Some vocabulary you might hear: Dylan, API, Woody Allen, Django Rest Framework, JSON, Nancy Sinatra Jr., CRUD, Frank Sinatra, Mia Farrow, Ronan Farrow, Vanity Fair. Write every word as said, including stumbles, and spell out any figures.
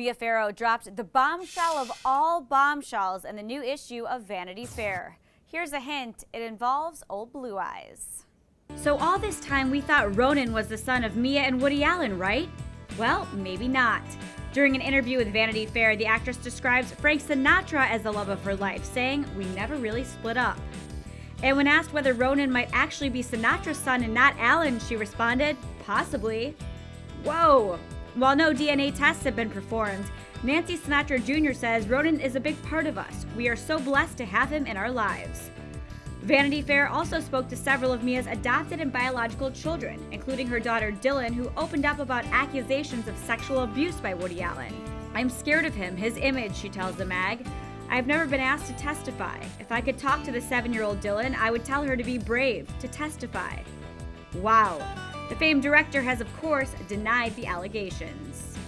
Mia Farrow dropped the bombshell of all bombshells in the new issue of Vanity Fair. Here's a hint, it involves old Blue Eyes. So all this time we thought Ronan was the son of Mia and Woody Allen, right? Well, maybe not. During an interview with Vanity Fair, the actress describes Frank Sinatra as the love of her life, saying, "We never really split up." And when asked whether Ronan might actually be Sinatra's son and not Allen, she responded, "Possibly." Whoa! While no D N A tests have been performed, Nancy Sinatra Junior says Ronan is a big part of us. We are so blessed to have him in our lives. Vanity Fair also spoke to several of Mia's adopted and biological children, including her daughter Dylan, who opened up about accusations of sexual abuse by Woody Allen. "I'm scared of him, his image," she tells the mag. "I've never been asked to testify. If I could talk to the seven-year-old Dylan, I would tell her to be brave, to testify." Wow. The famed director has, of course, denied the allegations.